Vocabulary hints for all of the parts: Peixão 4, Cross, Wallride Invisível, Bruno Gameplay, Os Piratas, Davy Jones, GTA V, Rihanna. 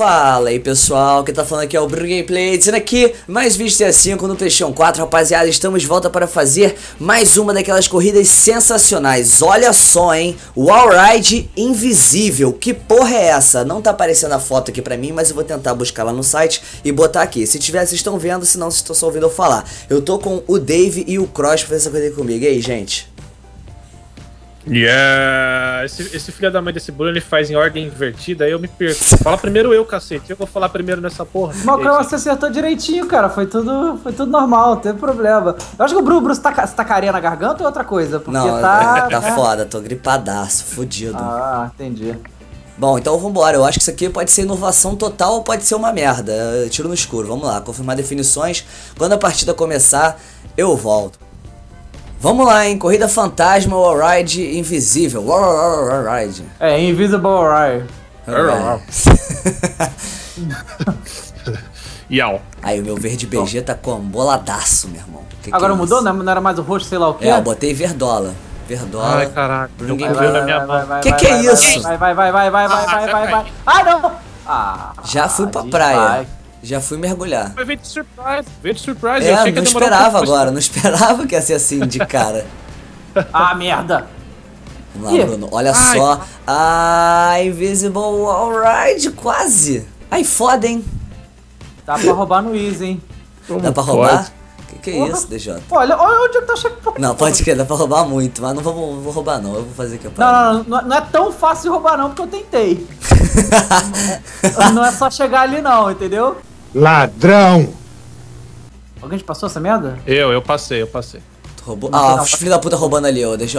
Fala aí pessoal, quem tá falando aqui é o Bruno Gameplay, dizendo aqui mais vídeos TS5 no Peixão 4, rapaziada. Estamos de volta para fazer mais uma daquelas corridas sensacionais. Olha só, hein, Wallride Invisível, que porra é essa? Não tá aparecendo a foto aqui pra mim, mas eu vou tentar buscar lá no site e botar aqui. Se tiver, vocês estão vendo, se não, vocês estão só ouvindo eu falar. Eu tô com o Dave e o Cross pra fazer essa corrida comigo, e aí gente? Yeah, esse filho da mãe desse Bruno, ele faz em ordem invertida, aí eu me perco. Fala primeiro eu, cacete, eu vou falar primeiro nessa porra. O Cross você acertou direitinho, cara, foi tudo normal, não teve problema. Eu acho que o Bruno tá carinha na garganta ou outra coisa? Porque não, tá foda, tô gripadaço, fodido. Ah, entendi. Bom, então vambora, eu acho que isso aqui pode ser inovação total ou pode ser uma merda, eu tiro no escuro, vamos lá, confirmar definições, quando a partida começar, eu volto. Vamos lá, hein? Corrida fantasma, Wallride Invisível. Wallride. É, Invisible Wallride. Yau. Aí o meu verde BG tá com boladaço, meu irmão. Agora mudou? Não era mais o roxo, sei lá o que? É, eu botei verdola. Verdola. Ai, caraca. Que é isso? Vai. Ah, não! Ah, já fui pra praia. Vai. Já fui mergulhar. Mas veio de surprise. É, eu não esperava agora, não esperava que ia ser assim de cara. Ah, merda. Vamos lá, Bruno, olha só. Ah, Invisible Wallride, quase. Ai, foda, hein. Dá pra roubar no Easy, hein. Dá pra roubar? Que é isso, DJ? Olha onde eu tô chegando. Não, pode crer, dá pra roubar muito, mas não vou roubar não, eu vou fazer aqui a parada. Não é tão fácil roubar não, porque eu tentei. Não é só chegar ali não, entendeu? Ladrão! Alguém te passou essa merda? Eu passei. Tu roubou? Ah, os filhos da puta roubando ali, ô DJ.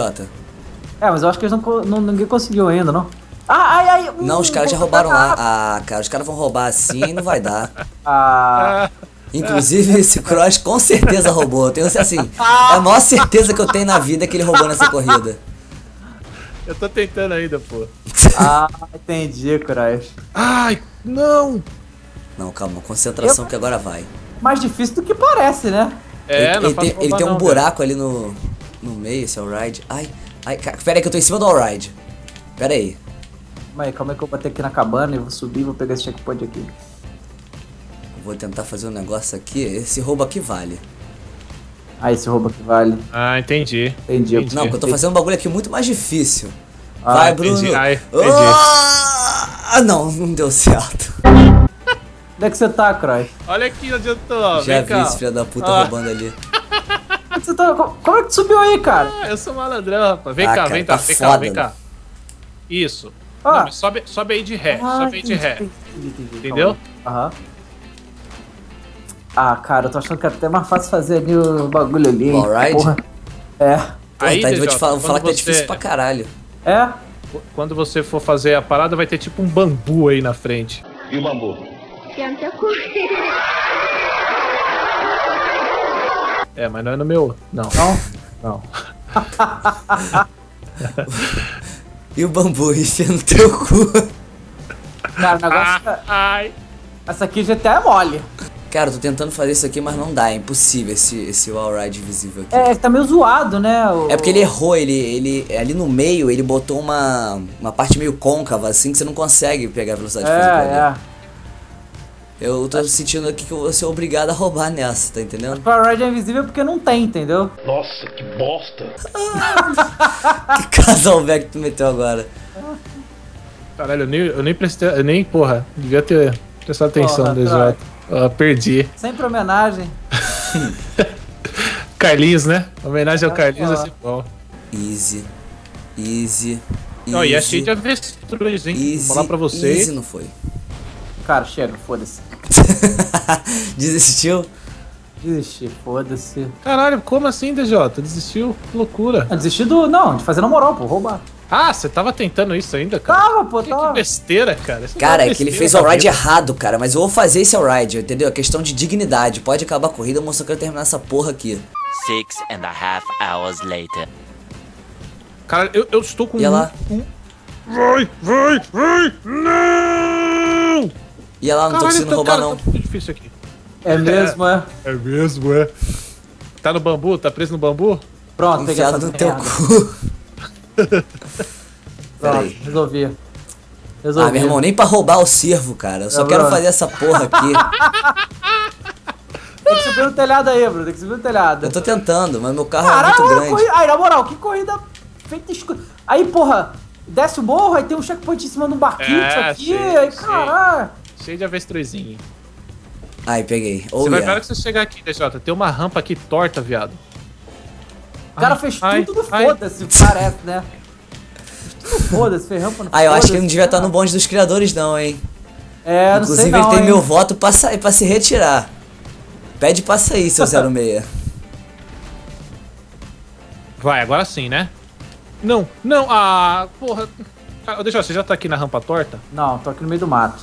É, mas eu acho que eles ninguém conseguiu ainda, não? Ah, ai. Não, os caras já roubaram lá. Ah, cara, os caras vão roubar assim e não vai dar. Ah... Inclusive, esse Cross com certeza roubou. Eu tenho assim, é a maior certeza que eu tenho na vida que ele roubou nessa corrida. Eu tô tentando ainda, pô. Ah, entendi, Cross. Ai, não! Não, calma, concentração que agora vai. Mais difícil do que parece, né? É, ele tem um buraco cara ali no meio, esse Wallride. Ai, pera aí que eu tô em cima do Wallride. Pera aí. Calma aí que eu vou bater aqui na cabana e vou subir, vou pegar esse checkpoint aqui. Vou tentar fazer um negócio aqui, esse roubo aqui vale. Ah, esse roubo aqui vale. Ah, entendi. Não, porque eu tô fazendo um bagulho aqui muito mais difícil. Ah, vai, Bruno. Entendi. Ah, não deu certo. Onde é que você tá, Croy? Olha aqui onde eu tô. Já vi esse filho da puta roubando ali. Como é que tu subiu aí, cara? Ah, eu sou malandrão, rapaz. Vem cá. Isso. Ah. Não, sobe aí de ré, entendi. Entendeu? Aham. Ah, cara, eu tô achando que é até mais fácil fazer ali o bagulho ali. Wallride? Porra. É. Aí, eu vou te falar que é difícil pra caralho. É? Quando você for fazer a parada, vai ter tipo um bambu aí na frente. E o bambu? É, mas não é no meu. Não. E o bambu, isso é no teu cu. Cara, o negócio ai. Essa aqui já até é mole. Cara, eu tô tentando fazer isso aqui, mas não dá, é impossível esse Wallride Invisível aqui. É, tá meio zoado, né? É porque ele errou, ele ali no meio, ele botou uma parte meio côncava, assim, que você não consegue pegar a velocidade de fazer pra ele. Eu tô sentindo aqui que eu vou ser obrigado a roubar nessa, tá entendendo? O Wallride é invisível porque não tem, entendeu? Nossa, que bosta! Que casal velho que tu meteu agora. Caralho, eu nem prestei, porra, devia ter prestado atenção no exato. Perdi. Sempre homenagem. Carlinhos, né? Homenagem ao Carlinhos é sempre bom. Easy. Não, e achei de avestruz, hein? Vou falar pra vocês. Easy não foi. Cara, chega, foda-se. Desistiu? Desisti, foda-se. Caralho, como assim, DJ? Desistiu? Que loucura. De fazer na moral, pô, roubar. Ah, você tava tentando isso ainda, cara? Tava, pô, tava. Que besteira, cara. Cara, é que ele fez o Wallride errado, cara. Mas eu vou fazer esse Wallride, entendeu? É questão de dignidade. Pode acabar a corrida, moço, eu quero terminar essa porra aqui. 6.5 hours later. Cara, eu estou com... E lá? Vai! Não! E lá, não tô conseguindo roubar, não. Tá difícil aqui. É mesmo, é? Tá no bambu? Tá preso no bambu? Pronto, peguei essa merda. Enfiado no teu cu. Pronto, resolvi. Resolvi. Ah, meu irmão, nem pra roubar o cervo, cara. Eu só quero fazer essa porra aqui. Tem que subir no telhado aí, Bruno. Tem que subir no telhado. Eu tô tentando, mas meu carro é muito grande. Corrida... Aí, na moral, que corrida feita escura. Aí, porra, desce o morro, aí tem um checkpoint em cima de um barquinho aqui. Sei, aí, caralho. Cheio de avestruzinho. Aí, peguei. Você vai ver que você chegar aqui, DJ. Tem uma rampa aqui torta, viado. O cara fez tudo foda-se, parece, né? Foda-se, fez rampa no foda-se. Ah, eu acho que ele não devia estar no bonde dos criadores, não, hein? É, não sei não, inclusive, ele tem meu voto pra, pra se retirar. Pede pra sair, seu 06. Vai, agora sim, né? Não, não, ah, porra. Deixa, você já tá aqui na rampa torta? Não, tô aqui no meio do mato.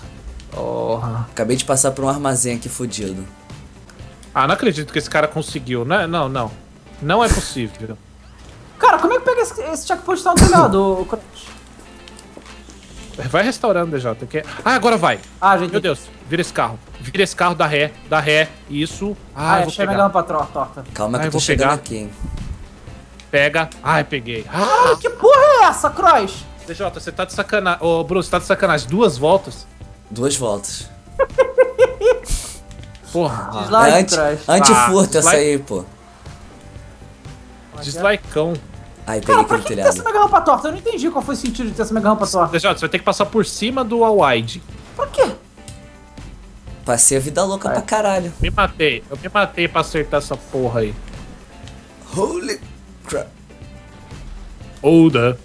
Porra. Acabei de passar por um armazém aqui fudido. Ah, não acredito que esse cara conseguiu, né? Não, não. Não é possível. Cara, como é que pega esse checkpoint no telhado, Cross? Vai restaurando, DJ. Que... Ah, agora vai. Ah, gente. Meu Deus, vira esse carro. Vira esse carro, dá ré. Isso. Ah, eu vou pegar. Melhor pra torta. Calma que eu tô chegando aqui, hein. Pega. Ai, peguei. Ah, que porra é essa, Cross? DJ, você tá de sacanagem. Ô, Bruno, você tá de sacanagem. Duas voltas? Duas voltas. Porra. Dislike, Cross. Antifurto essa aí, pô. Dislikeão. Aí, peguei aquele telhado. Por que essa mega rampa torta? Eu não entendi qual foi o sentido de ter essa mega rampa torta. DJ, você vai ter que passar por cima do wallride. Pra quê? Passei a vida louca pra caralho. Me matei. Eu me matei pra acertar essa porra aí. Holy crap. Hold up.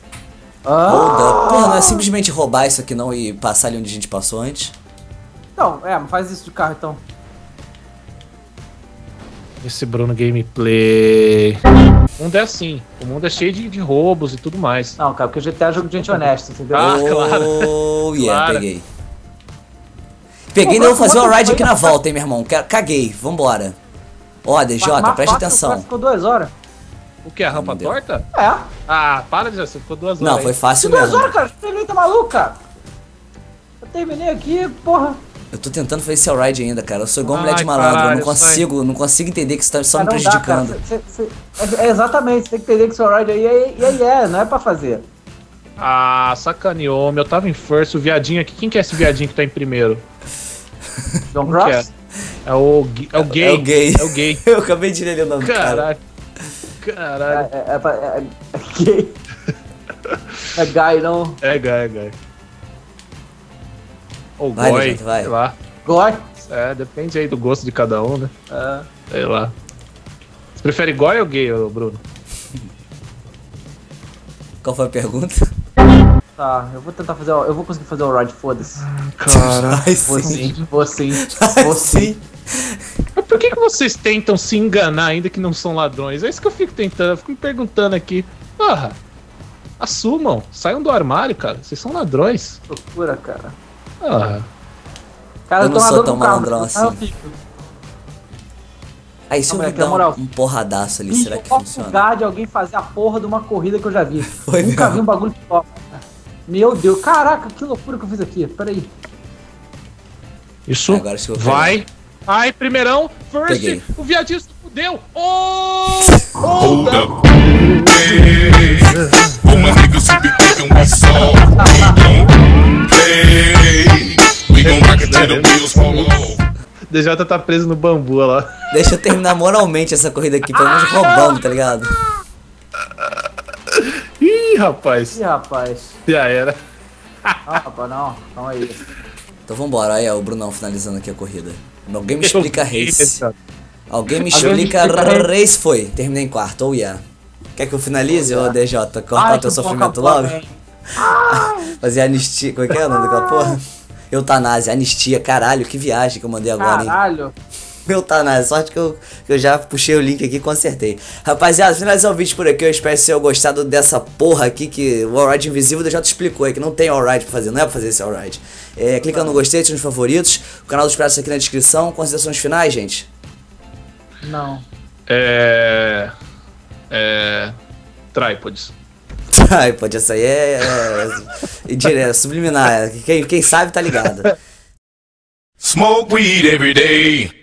Hold up. Porra, não é simplesmente roubar isso aqui não e passar ali onde a gente passou antes? Não, mas faz isso de carro então. Esse Bruno Gameplay. O mundo é assim. O mundo é cheio de roubos e tudo mais. Não, cara, porque o GTA é jogo de gente honesta, entendeu? Ah, claro. Oh, yeah, claro. Peguei. Peguei e vou fazer uma ride aqui na volta, hein, meu irmão. Caguei, vambora. Ó, DJ, presta atenção. Ficou 2 horas. O que? A rampa torta? É. Ah, para, DJ, você ficou 2 horas. Não, foi fácil mesmo. 2 horas, cara. Você terminou, tá maluco, cara. Eu terminei aqui, porra. Eu tô tentando fazer esse ride ainda, cara. Eu sou igual mulher de malandro. Caralho, eu não consigo entender que você tá só me prejudicando. Dá, exatamente, você tem que entender que seu ride aí não é pra fazer. Ah, sacaneou, meu. Eu tava em first, o viadinho aqui. Quem que é esse viadinho que tá em primeiro? John Cross? É o gay. Eu acabei de ler o nome do cara. Caralho. É gay. É guy, não? É guy. Ou goi, sei lá. Goi? É, depende aí do gosto de cada um, né? É. Sei lá. Você prefere goi ou gay, Bruno? Qual foi a pergunta? Tá, eu vou tentar fazer, eu vou conseguir fazer o ride, foda-se. Caralho, vou sim. Mas por que vocês tentam se enganar ainda que não são ladrões? É isso que eu fico tentando, eu fico me perguntando aqui. Porra, assumam, saiam do armário, cara. Vocês são ladrões. Loucura, cara. Ah. Cara, eu não sou tão malandrão assim. Aí se eu me dar um porradaço ali, será que funciona? Lugar de alguém fazer a porra de uma corrida que eu já vi. Nunca vi um bagulho que toca. Meu Deus, caraca, que loucura que eu fiz aqui. Pera aí. Isso, vai. Ai, primeirão, first, o viadinho se fudeu. Oh! Hold up. Uma nigga substitui um sol. DJ tá preso no bambu lá. Deixa eu terminar moralmente essa corrida aqui, pelo menos roubando, tá ligado? Ih, rapaz. Já era. Não, rapaz, não. Calma aí. Então vambora, aí ó, o Brunão finalizando aqui a corrida. Alguém me explica race. Alguém me explica race foi. Terminei em quarto, yeah. Quer que eu finalize, ô DJ? Cortar teu sofrimento logo? Fazer anistia, como é que é o nome daquela porra? Eutanásia, anistia, caralho, que viagem que eu mandei agora, hein? Caralho! Eutanásia, sorte que eu já puxei o link aqui e consertei. Rapaziada, finalizar o vídeo por aqui, eu espero que vocês tenham gostado dessa porra aqui que o Wallride Invisível já te explicou aí, que não tem Wallride pra fazer, não é pra fazer esse Wallride. É, clica no gostei, ativa nos favoritos, o canal dos Piratas aqui na descrição, considerações finais, gente? Não. Trípodes. Ai, pode, essa aí é subliminar. Quem sabe tá ligado. Smoke weed every day.